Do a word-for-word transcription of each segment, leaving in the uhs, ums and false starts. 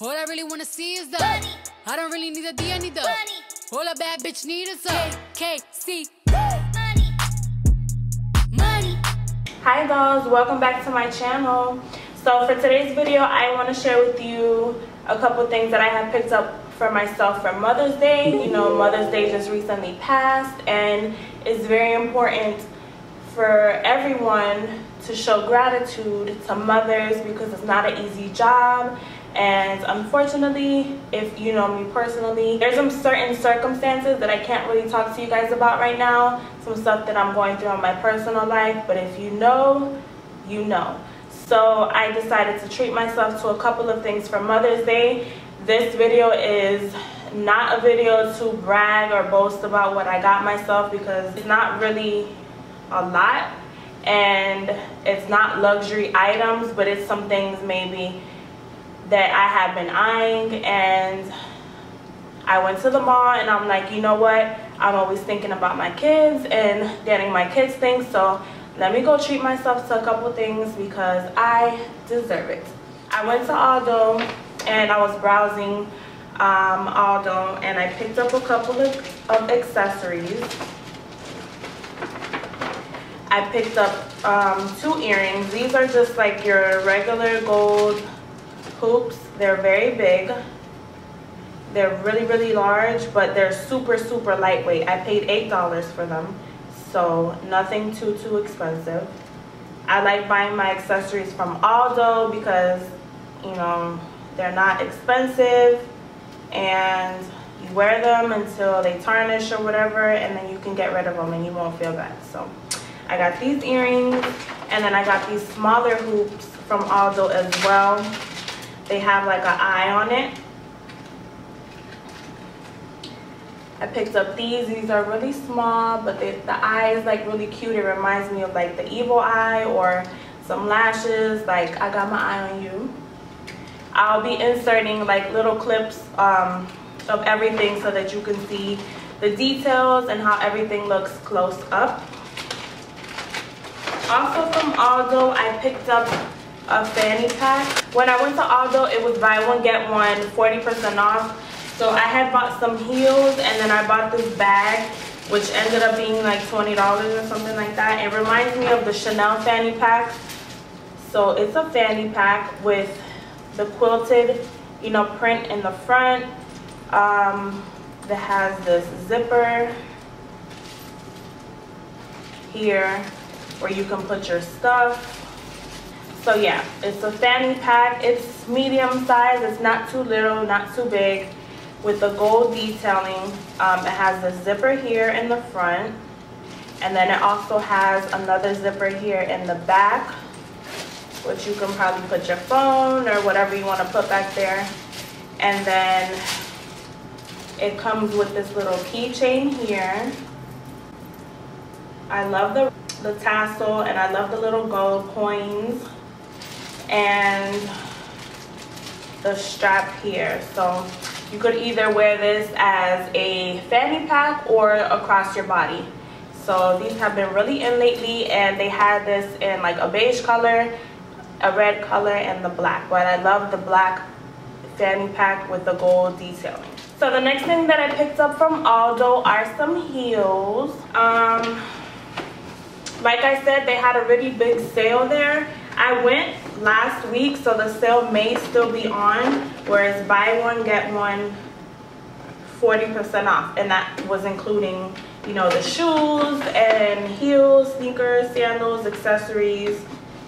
All I really wanna see is the money. I don't really need a D, I need the money. All a bad bitch need is a K C. Money. Money. Hi dolls, welcome back to my channel. So for today's video, I wanna share with you a couple things that I have picked up for myself for Mother's Day. You know, Mother's Day just recently passed, and it's very important for everyone to show gratitude to mothers because it's not an easy job. And unfortunately, if you know me personally, there's some certain circumstances that I can't really talk to you guys about right now, some stuff that I'm going through in my personal life, but if you know, you know. So I decided to treat myself to a couple of things for Mother's Day. This video is not a video to brag or boast about what I got myself because it's not really a lot, and it's not luxury items, but it's some things maybe that I have been eyeing. And I went to the mall and I'm like, you know what, I'm always thinking about my kids and getting my kids things, so let me go treat myself to a couple things because I deserve it. I went to Aldo and I was browsing um, Aldo, and I picked up a couple of, of accessories. I picked up um, two earrings. These are just like your regular gold hoops. They're very big. They're really, really large, but they're super, super lightweight. I paid eight dollars for them, so nothing too, too expensive. I like buying my accessories from Aldo because, you know, they're not expensive, and you wear them until they tarnish or whatever, and then you can get rid of them and you won't feel bad. So I got these earrings, and then I got these smaller hoops from Aldo as well. They have like an eye on it. I picked up these. These are really small, but they, the eye is like really cute. It reminds me of like the evil eye or some lashes. Like, I got my eye on you. I'll be inserting like little clips um, of everything so that you can see the details and how everything looks close up. Also from Aldo, I picked up a fanny pack. When I went to Aldo, it was buy one get one, forty percent off. So I had bought some heels, and then I bought this bag, which ended up being like twenty dollars or something like that. It reminds me of the Chanel fanny pack. So it's a fanny pack with the quilted, you know, print in the front um, that has this zipper here where you can put your stuff. So yeah, it's a fanny pack. It's medium size. It's not too little, not too big, with the gold detailing. Um, it has the zipper here in the front, and then it also has another zipper here in the back, which you can probably put your phone or whatever you want to put back there. And then it comes with this little keychain here. I love the the tassel, and I love the little gold coins and the strap here. So you could either wear this as a fanny pack or across your body. So these have been really in lately, and they had this in like a beige color, a red color, and the black. But I love the black fanny pack with the gold detailing. So the next thing that I picked up from Aldo are some heels. Um, Like I said, they had a really big sale there. I went last week, so the sale may still be on, where it's buy one, get one, forty percent off. And that was including, you know, the shoes and heels, sneakers, sandals, accessories,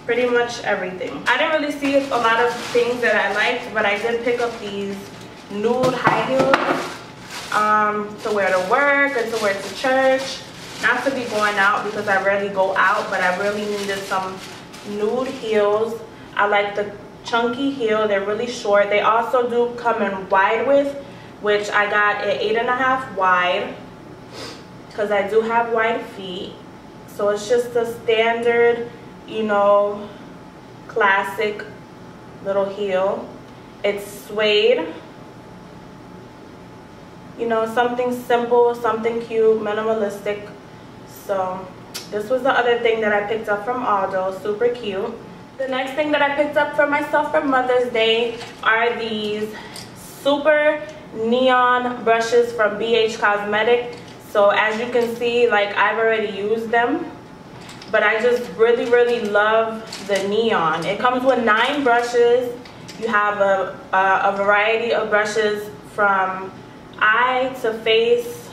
pretty much everything. I didn't really see a lot of things that I liked, but I did pick up these nude high heels um, to wear to work and to wear to church. Not to be going out because I rarely go out, but I really needed some nude heels. I like the chunky heel. They're really short. They also do come in wide width, which I got at eight and a half wide because I do have wide feet. So it's just a standard, you know, classic little heel. It's suede. You know, something simple, something cute, minimalistic. So this was the other thing that I picked up from Aldo, super cute. The next thing that I picked up for myself for Mother's Day are these super neon brushes from B H Cosmetics. So as you can see, like, I've already used them, but I just really, really love the neon. It comes with nine brushes. You have a, a, a variety of brushes from eye to face,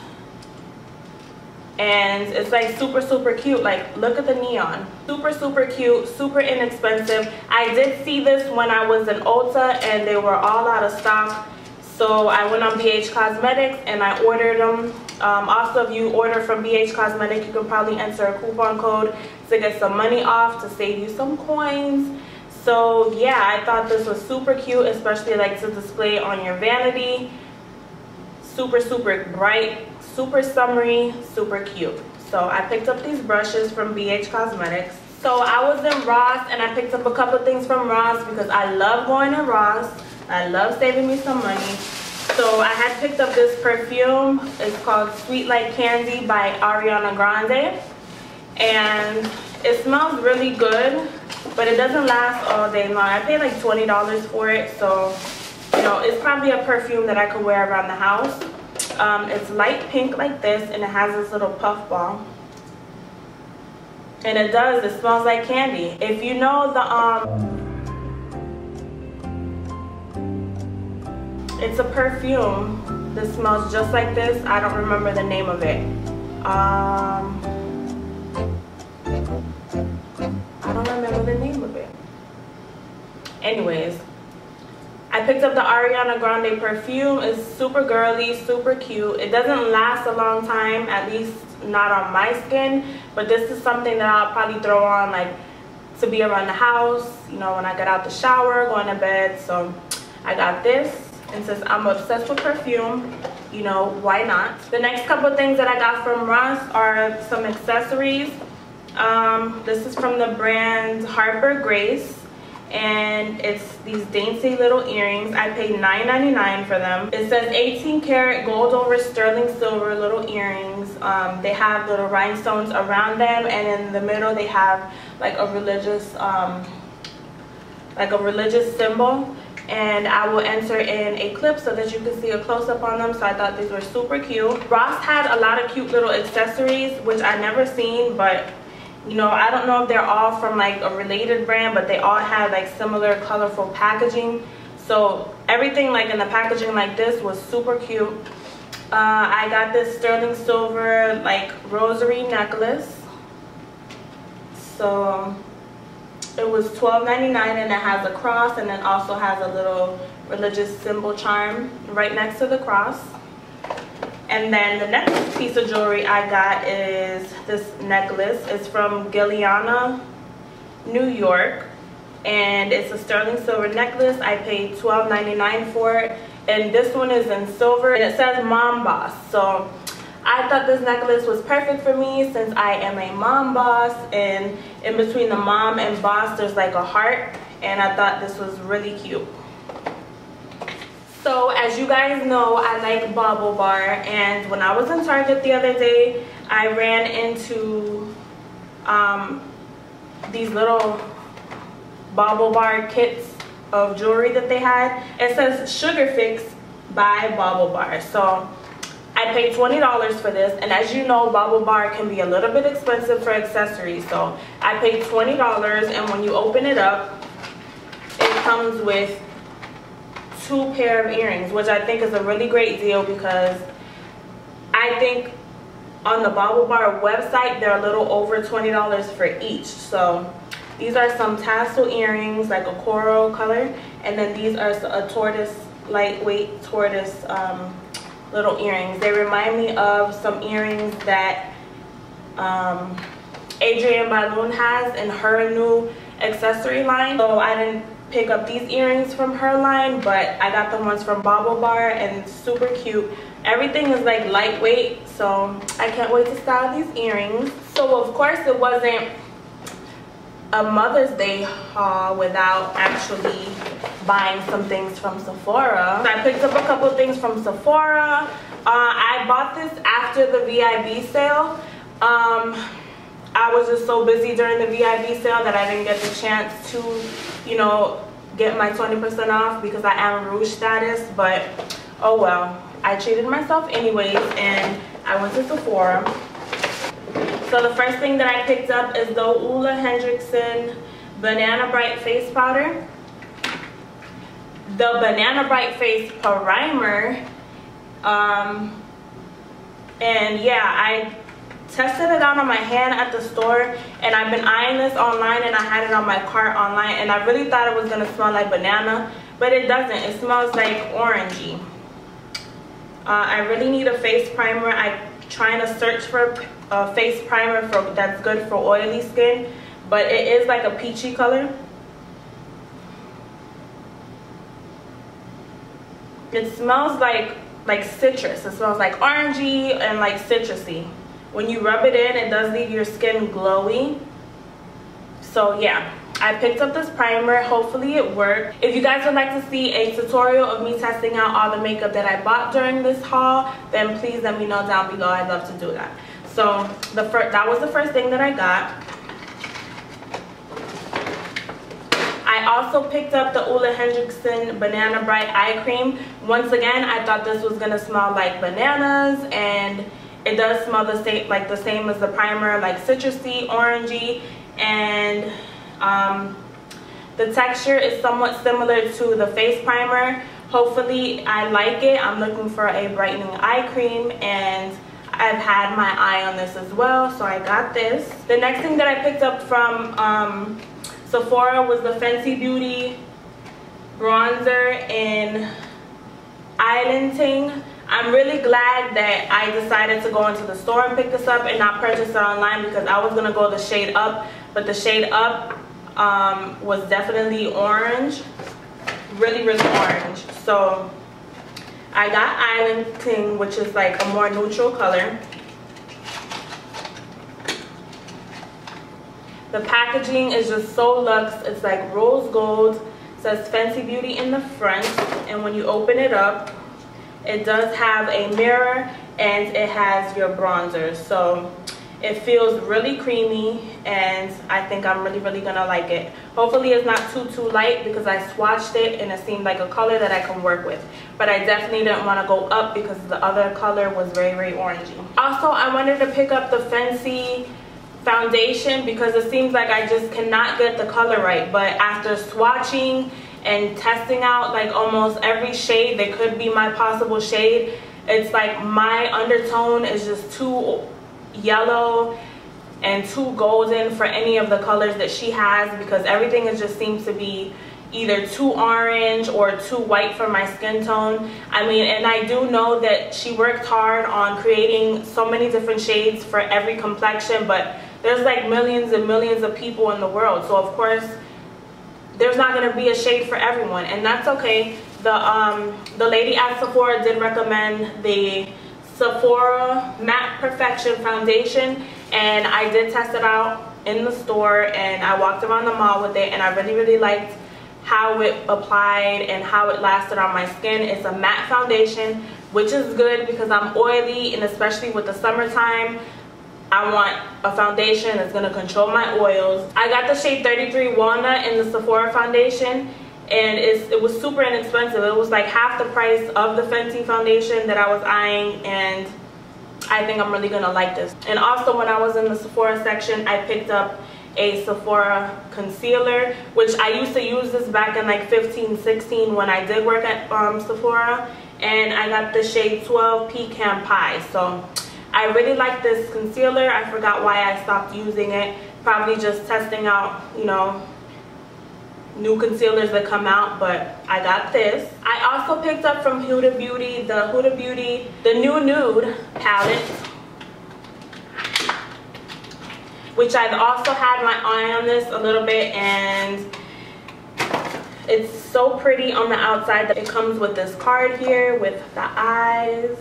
and it's like super, super cute. Like, look at the neon. Super, super cute, super inexpensive. I did see this when I was in Ulta and they were all out of stock. So I went on B H Cosmetics and I ordered them. Um, also, if you order from B H Cosmetics, you can probably enter a coupon code to get some money off, to save you some coins. So yeah, I thought this was super cute, especially like to display on your vanity. Super, super bright, super summery, super cute. So I picked up these brushes from B H Cosmetics. So I was in Ross and I picked up a couple of things from Ross because I love going to Ross. I love saving me some money. So I had picked up this perfume. It's called Sweet Like Candy by Ariana Grande. And it smells really good, but it doesn't last all day long. I paid like twenty dollars for it. So, you know, it's probably a perfume that I could wear around the house. Um, it's light pink like this, and it has this little puff ball. And it does. It smells like candy. If you know the... um. It's a perfume that smells just like this. I don't remember the name of it. Um, I don't remember the name of it. Anyways, I picked up the Ariana Grande perfume. It's super girly, super cute. It doesn't last a long time, at least not on my skin. But this is something that I'll probably throw on, like, to be around the house, you know, when I get out the shower, going to bed. So I got this. And since I'm obsessed with perfume, you know, why not? The next couple things that I got from Ross are some accessories. Um, this is from the brand Harper Grace. And it's these dainty little earrings. I paid nine ninety-nine for them. It says eighteen karat gold over sterling silver little earrings. Um, they have little rhinestones around them. And in the middle, they have like a religious, um, like a religious symbol. And I will enter in a clip so that you can see a close-up on them. So I thought these were super cute. Ross had a lot of cute little accessories, which I never seen, but you know, I don't know if they're all from like a related brand, but they all had like similar colorful packaging. So everything like in the packaging like this was super cute. Uh, I got this sterling silver like rosary necklace. So it was twelve ninety-nine, and it has a cross, and it also has a little religious symbol charm right next to the cross. And then the next piece of jewelry I got is this necklace. It's from Gilliana, New York, and it's a sterling silver necklace. I paid twelve ninety-nine for it, and this one is in silver, and it says Mom Boss. So I thought this necklace was perfect for me since I am a mom boss, and in between the mom and boss there's like a heart, and I thought this was really cute. So as you guys know, I like Bauble Bar, and when I was in Target the other day, I ran into um, these little Bauble Bar kits of jewelry that they had. It says Sugar Fix by Bauble Bar. So I paid twenty dollars for this, and as you know, Bauble Bar can be a little bit expensive for accessories. So I paid twenty dollars, and when you open it up, it comes with two pair of earrings, which I think is a really great deal because I think on the Bauble Bar website, they're a little over twenty dollars for each. So these are some tassel earrings, like a coral color, and then these are a tortoise, lightweight tortoise um, little earrings. They remind me of some earrings that um, Adrienne Malone has in her new accessory line. So I didn't pick up these earrings from her line, but I got the ones from Bauble Bar, and super cute. Everything is like lightweight, so I can't wait to style these earrings. So of course it wasn't a Mother's Day haul without actually buying some things from Sephora. So I picked up a couple things from Sephora. Uh, I bought this after the V I B sale. Um, I was just so busy during the V I B sale that I didn't get the chance to, you know, get my twenty percent off because I am Rouge status. But oh well, I treated myself anyways, and I went to Sephora. So the first thing that I picked up is the Ole Henriksel Banana Bright Face Powder, the Banana Bright Face Primer, um, and yeah, I tested it out on my hand at the store, and I've been eyeing this online, and I had it on my cart online, and I really thought it was gonna smell like banana, but it doesn't. It smells like orangey. uh, I really need a face primer. I'm trying to search for a face primer for that's good for oily skin, but it is like a peachy color. It smells like like citrus. It smells like orangey and like citrusy. When you rub it in, it does leave your skin glowy. So yeah, I picked up this primer. Hopefully it worked. If you guys would like to see a tutorial of me testing out all the makeup that I bought during this haul, then please let me know down below. I'd love to do that. So the first, that was the first thing that I got. I also picked up the Ole Henriksel Banana Bright Eye Cream. Once again, I thought this was gonna smell like bananas, and it does smell the same, like the same as the primer, like citrusy, orangey, and um, the texture is somewhat similar to the face primer. Hopefully, I like it. I'm looking for a brightening eye cream, and I've had my eye on this as well, so I got this. The next thing that I picked up from um, Sephora was the Fenty Beauty bronzer in Island King. I'm really glad that I decided to go into the store and pick this up and not purchase it online, because I was gonna go the shade up, but the shade up um, was definitely orange, really, really orange. So I got Island King, which is like a more neutral color. The packaging is just so luxe. It's like rose gold. It says Fenty Beauty in the front, and when you open it up, it does have a mirror, and it has your bronzer, so it feels really creamy, and I think I'm really, really gonna like it. Hopefully it's not too, too light, because I swatched it, and it seemed like a color that I can work with. But I definitely didn't want to go up, because the other color was very, very orangey. Also, I wanted to pick up the Fenty foundation, because it seems like I just cannot get the color right, but after swatching and testing out like almost every shade that could be my possible shade, it's like my undertone is just too yellow and too golden for any of the colors that she has, because everything is just seems to be either too orange or too white for my skin tone. I mean, and I do know that she worked hard on creating so many different shades for every complexion, but there's like millions and millions of people in the world, so of course there's not going to be a shade for everyone, and that's okay. The um the lady at Sephora did recommend the Sephora Matte Perfection foundation, and I did test it out in the store, and I walked around the mall with it, and I really, really liked how it applied and how it lasted on my skin. It's a matte foundation, which is good because I'm oily, and especially with the summertime, I want a foundation that's going to control my oils. I got the shade thirty-three Walnut in the Sephora foundation, and it's, it was super inexpensive. It was like half the price of the Fenty foundation that I was eyeing, and I think I'm really going to like this. And also, when I was in the Sephora section, I picked up a Sephora concealer, which I used to use this back in like fifteen, sixteen when I did work at um, Sephora, and I got the shade twelve Pecan Pie. So I really like this concealer. I forgot why I stopped using it. Probably just testing out, you know, new concealers that come out, but I got this. I also picked up from Huda Beauty, the Huda Beauty, the new nude palette, which I've also had my eye on this a little bit, and it's so pretty on the outside. It comes with this card here with the eyes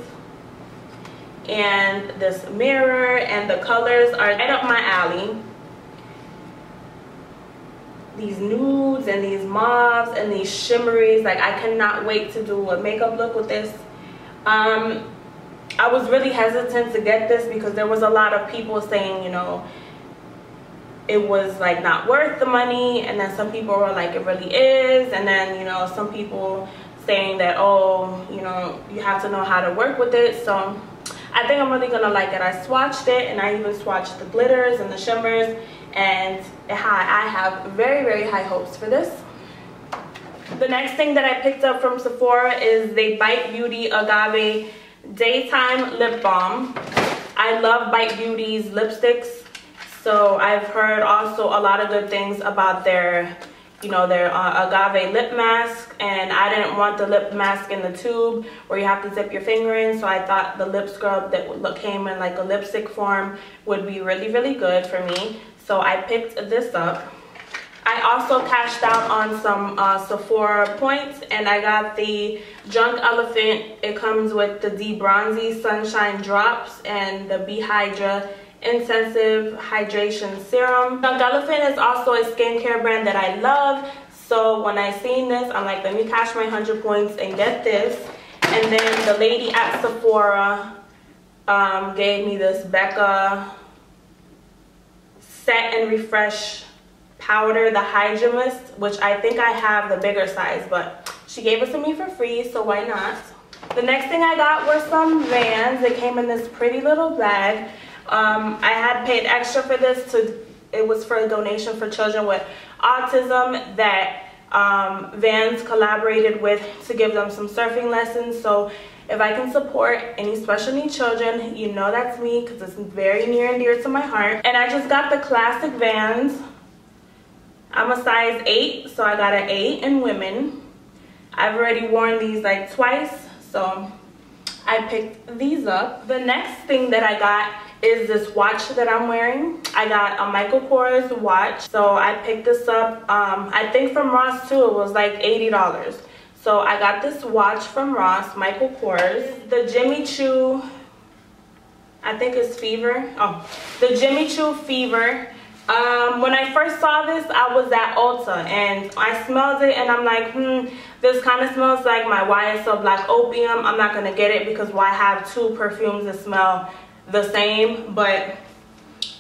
and this mirror, and the colors are right up my alley. These nudes and these mauves and these shimmeries, like I cannot wait to do a makeup look with this. um I was really hesitant to get this because there was a lot of people saying, you know, it was like not worth the money, and then some people were like, it really is, and then, you know, some people saying that, oh, you know, you have to know how to work with it. So I think I'm really gonna like it. I swatched it, and I even swatched the glitters and the shimmers, and I have very, very high hopes for this. The next thing that I picked up from Sephora is the Bite Beauty Agave Daytime Lip Balm. I love Bite Beauty's lipsticks, so I've heard also a lot of good things about their, you know, their uh, agave lip mask, and I didn't want the lip mask in the tube where you have to dip your finger in, so I thought the lip scrub that came in like a lipstick form would be really, really good for me, so I picked this up. I also cashed out on some uh, Sephora points, and I got the Drunk Elephant. It comes with the D-Bronzy Sunshine Drops and the Be Hydra Intensive Hydration Serum. Drunk Elephant is also a skincare brand that I love, so when I seen this, I'm like, let me cash my one hundred points and get this. And then the lady at Sephora um, gave me this Becca Set and Refresh powder, the Hydramist, which I think I have the bigger size, but she gave it to me for free, so why not? The next thing I got were some Vans. They came in this pretty little bag. Um, I had paid extra for this. To, it was for a donation for children with autism that um, Vans collaborated with to give them some surfing lessons. So if I can support any special needs children, you know that's me, because it's very near and dear to my heart. And I just got the classic Vans. I'm a size eight, so I got an eight in women. I've already worn these like twice, so I picked these up. The next thing that I got is this watch that I'm wearing. I got a Michael Kors watch, so I picked this up. Um, I think from Ross too, it was like eighty dollars. So I got this watch from Ross, Michael Kors. The Jimmy Choo, I think it's Fever. Oh, the Jimmy Choo Fever. Um, when I first saw this, I was at Ulta, and I smelled it, and I'm like, hmm, this kind of smells like my Y S L Black Opium. I'm not going to get it because why have two perfumes that smell the same? But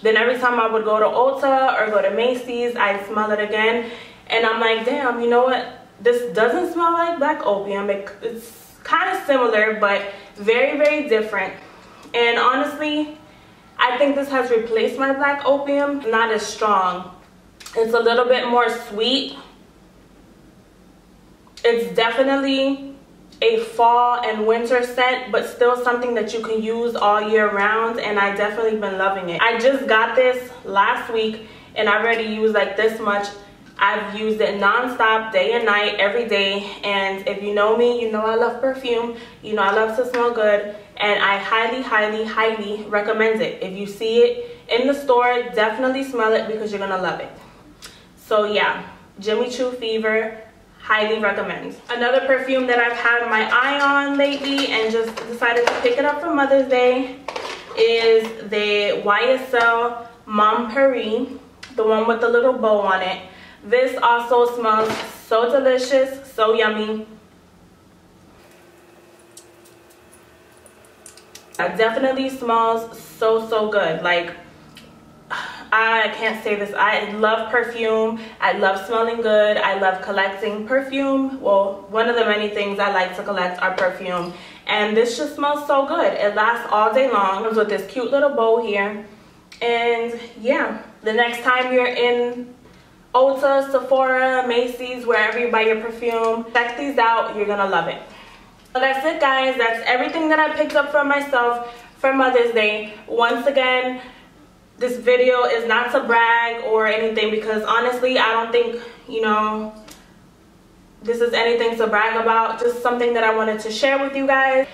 then every time I would go to Ulta or go to Macy's, I'd smell it again, and I'm like, damn, you know what? This doesn't smell like Black Opium. It, it's kind of similar, but very, very different, and honestly, I think this has replaced my Black Opium. Not as strong. It's a little bit more sweet. It's definitely a fall and winter scent, but still something that you can use all year round, and I definitely been loving it. I just got this last week, and I already used like this much. I've used it non-stop, day and night, every day, and if you know me, you know I love perfume, you know I love to smell good, and I highly, highly, highly recommend it. If you see it in the store, definitely smell it because you're gonna love it. So yeah, Jimmy Choo Fever, highly recommend. Another perfume that I've had my eye on lately and just decided to pick it up for Mother's Day is the Y S L Mon Paris, the one with the little bow on it. This also smells so delicious, so yummy. It definitely smells so, so good. Like, I can't say this. I love perfume. I love smelling good. I love collecting perfume. Well, one of the many things I like to collect are perfume. And this just smells so good. It lasts all day long. It comes with this cute little bow here. And yeah, the next time you're in Ulta, Sephora, Macy's, wherever you buy your perfume, check these out. You're gonna love it. So that's it, guys. That's everything that I picked up for myself for Mother's Day. Once again, this video is not to brag or anything, because honestly, I don't think, you know, this is anything to brag about. Just something that I wanted to share with you guys.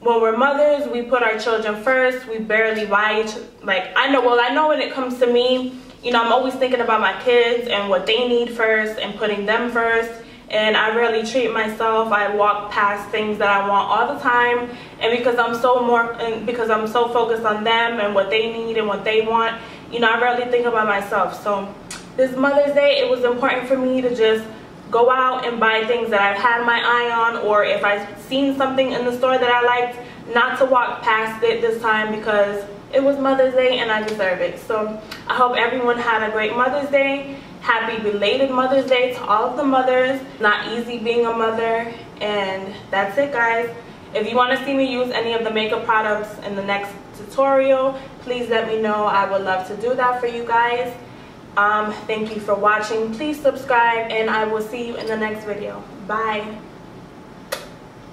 When we're mothers, we put our children first. We barely buy each, like, I know, well, I know when it comes to me, you know, I'm always thinking about my kids and what they need first and putting them first. And I really treat myself. I walk past things that I want all the time. And because I'm so more, and because I'm so focused on them and what they need and what they want, you know, I really think about myself. So this Mother's Day, it was important for me to just go out and buy things that I've had my eye on, or if I've seen something in the store that I liked, not to walk past it this time, because it was Mother's Day and I deserve it. So I hope everyone had a great Mother's Day. Happy belated Mother's Day to all of the mothers. Not easy being a mother. And that's it, guys. If you want to see me use any of the makeup products in the next tutorial, please let me know. I would love to do that for you guys. Um, thank you for watching. Please subscribe and I will see you in the next video. Bye.